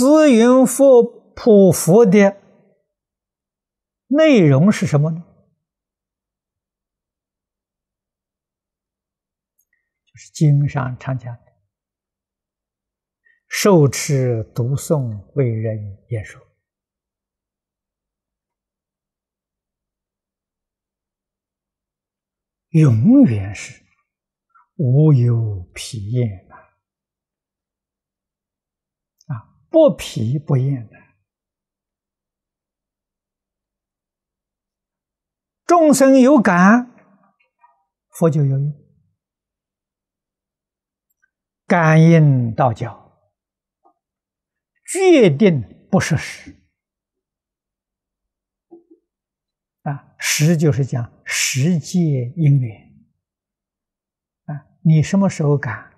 慈云佛普佛的内容是什么呢？就是经上常讲的“受持读诵为人演说”。永远是无有疲厌的不疲不厌的。众生有感，佛就有应，感应道教，决定不是实实就是讲实界因缘你什么时候感，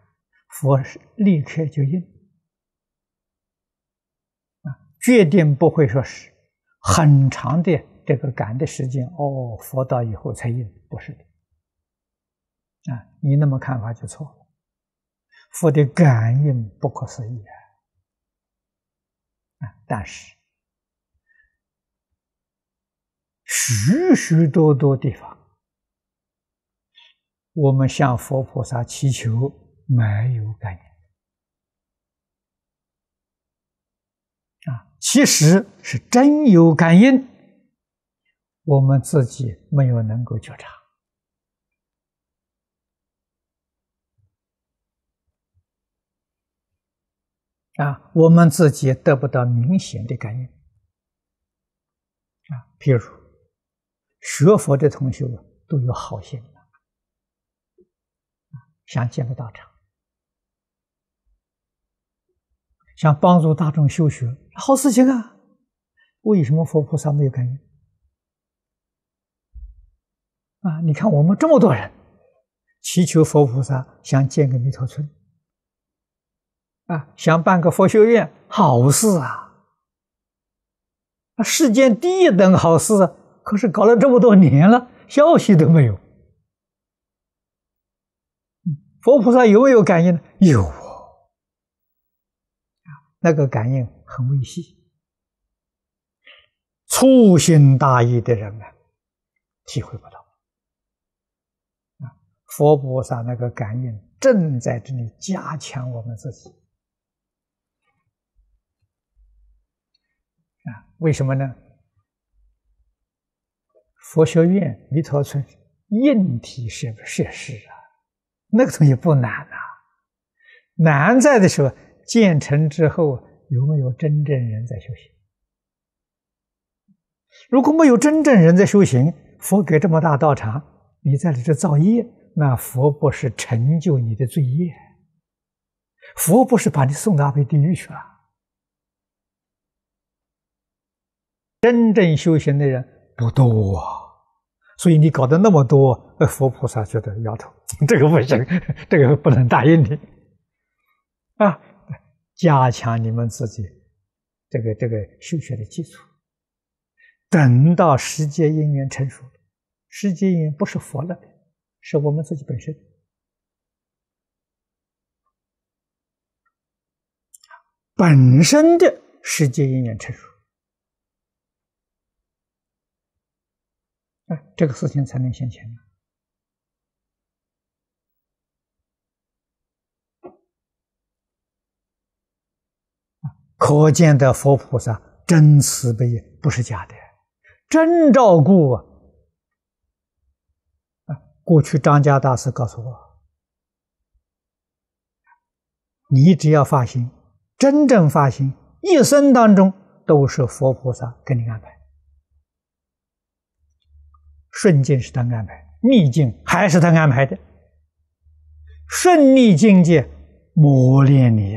佛立刻就应决定不会说是很长的这个感的时间佛到以后才应，不是的你那么看法就错了。佛的感应不可思议但是许许多多地方，我们向佛菩萨祈求没有感应其实是真有感应，我们自己没有能够觉察我们自己得不到明显的感应譬如学佛的同学都有好心想建个道场，想帮助大众修学，好事情啊！为什么佛菩萨没有感应你看我们这么多人祈求佛菩萨，想建个弥陀村想办个佛学院，好事啊！世间第一等好事啊！可是搞了这么多年了，消息都没有。佛菩萨有没有感应呢？有那个感应很微细。粗心大意的人体会不到。佛菩萨那个感应正在这里加强我们自己。为什么呢？佛学院、弥陀村硬体设施那个东西不难难在的时候建成之后有没有真正人在修行？如果没有真正人在修行，佛给这么大道场，你在里头造业，那佛不是成就你的罪业，佛不是把你送到地狱去了。真正修行的人不多所以你搞得那么多，佛菩萨觉得摇头，这个不行，这个不能答应你加强你们自己这个修学的基础。等到时节因缘成熟，时节因缘不是佛了，是我们自己本身。本身的时节因缘成熟。这个事情才能现前可见的佛菩萨真慈悲不是假的，真照顾过去张家大师告诉我，你只要发心，真正发心，一生当中都是佛菩萨给你安排。顺境是他安排，逆境还是他安排的。顺逆境界磨练你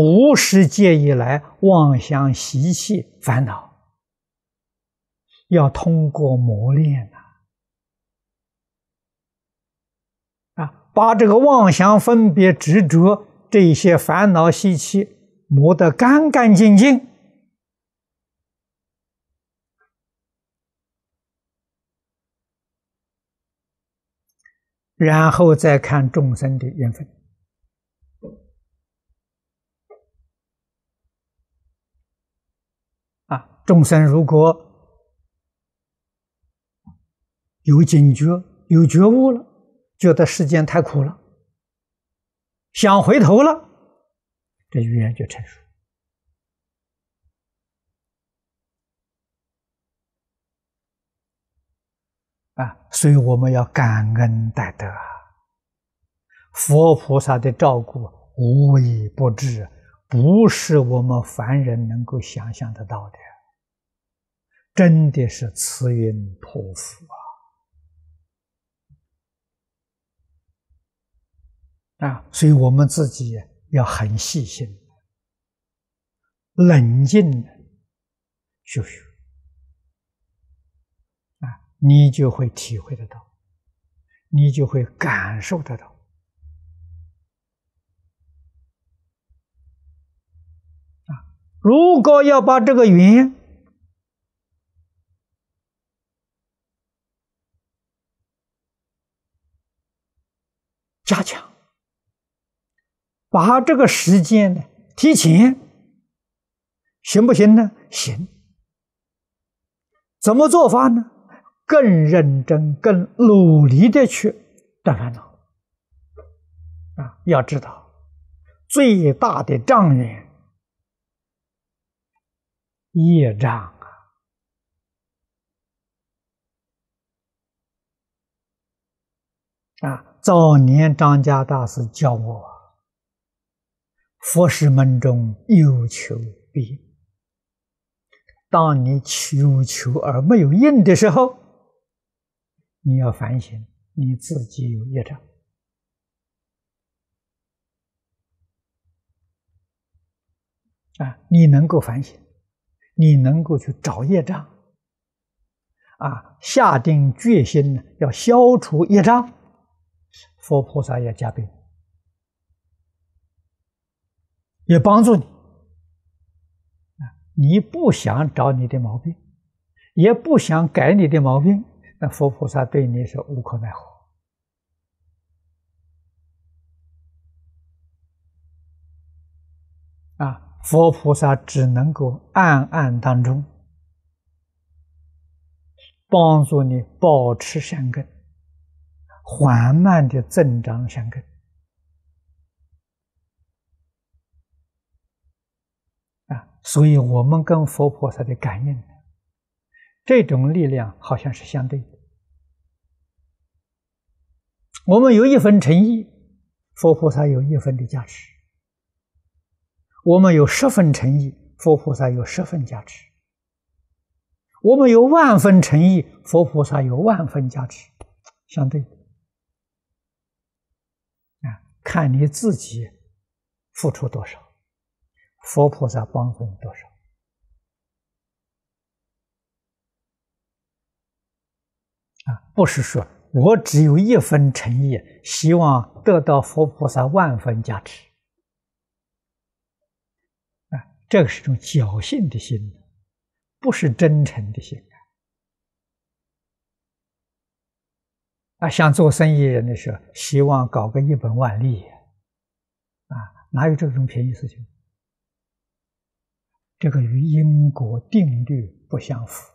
无始界以来妄想习气烦恼，要通过磨练把这个妄想分别执着这些烦恼习气磨得干干净净。然后再看众生的缘分，众生如果有警觉、有觉悟了，觉得世间太苦了，想回头了，这缘就成熟。所以我们要感恩戴德，佛菩萨的照顾无微不至，不是我们凡人能够想象得到的，真的是慈云破福啊！所以我们自己要很细心、冷静的学学啊，你就会体会得到，你就会感受得到。如果要把这个缘加强，把这个时间呢提前，行不行呢？行。怎么做法呢？更认真、更努力的去断烦恼。要知道，最大的障眼业障早年张家大师教我，佛事门中有求必应。当你求而没有应的时候，你要反省你自己有业障。你能够反省，你能够去找业障，下定决心呢，要消除业障，佛菩萨也加倍，也帮助你。你不想找你的毛病，也不想改你的毛病，那佛菩萨对你是无可奈何。佛菩萨只能够暗暗当中帮助你保持善根，缓慢的增长善根。所以我们跟佛菩萨的感应，这种力量好像是相对的。我们有一分诚意，佛菩萨有一分的加持。我们有10分诚意，佛菩萨有10分加持；我们有10000分诚意，佛菩萨有10000分加持，相对的。看你自己付出多少，佛菩萨帮助你多少。不是说我只有1分诚意，希望得到佛菩萨10000分加持。这个是种侥幸的心，不是真诚的心。像做生意人的时候，希望搞个1本万利，哪有这种便宜事情？这个与因果定律不相符。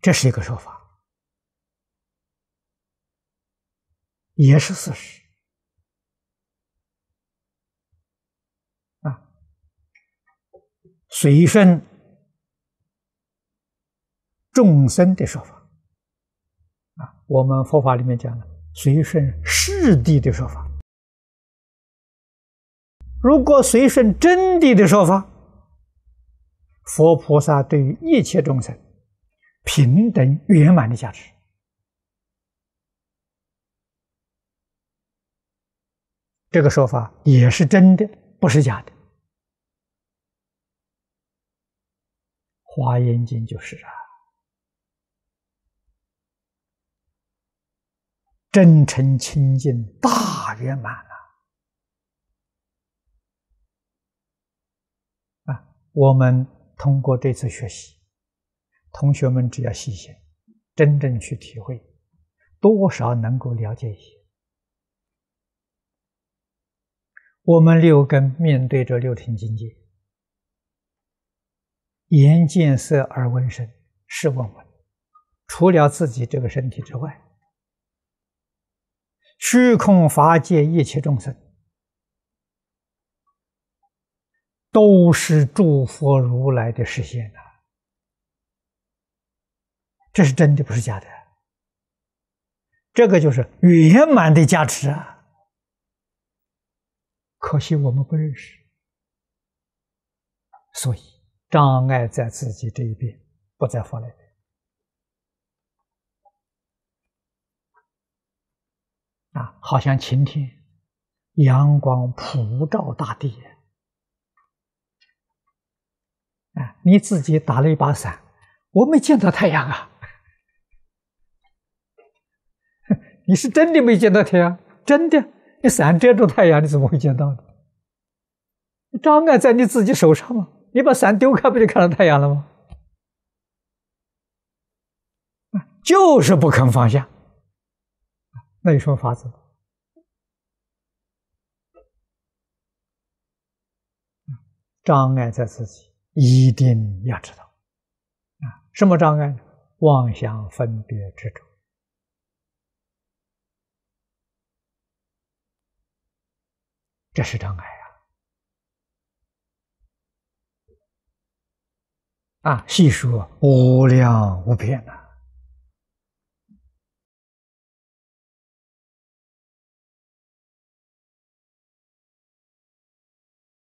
这是一个说法，也是事实。随顺众生的说法，我们佛法里面讲的随顺世谛的说法。如果随顺真谛的说法，佛菩萨对于一切众生平等圆满的价值，这个说法也是真的，不是假的。《华严经》就是真诚清净大圆满我们通过这次学习，同学们只要细心，真正去体会，多少能够了解一些。我们六根面对着六尘境界，眼见色耳闻声，试问问，除了自己这个身体之外，虚空法界一切众生，都是诸佛如来的示现啊！这是真的，不是假的。这个就是圆满的价值啊！可惜我们不认识，所以障碍在自己这一边，不在佛那边。啊，好像晴天，阳光普照大地。啊，你自己打了一把伞，我没见到太阳啊！你是真的没见到太阳，真的。你伞遮住太阳，你怎么会见到呢？障碍在你自己手上嘛，你把伞丢开，不就看到太阳了吗？就是不肯放下，那有什么法子？障碍在自己，一定要知道啊！什么障碍呢？妄想、分别、执着。这是障碍啊！细说无量无边啊！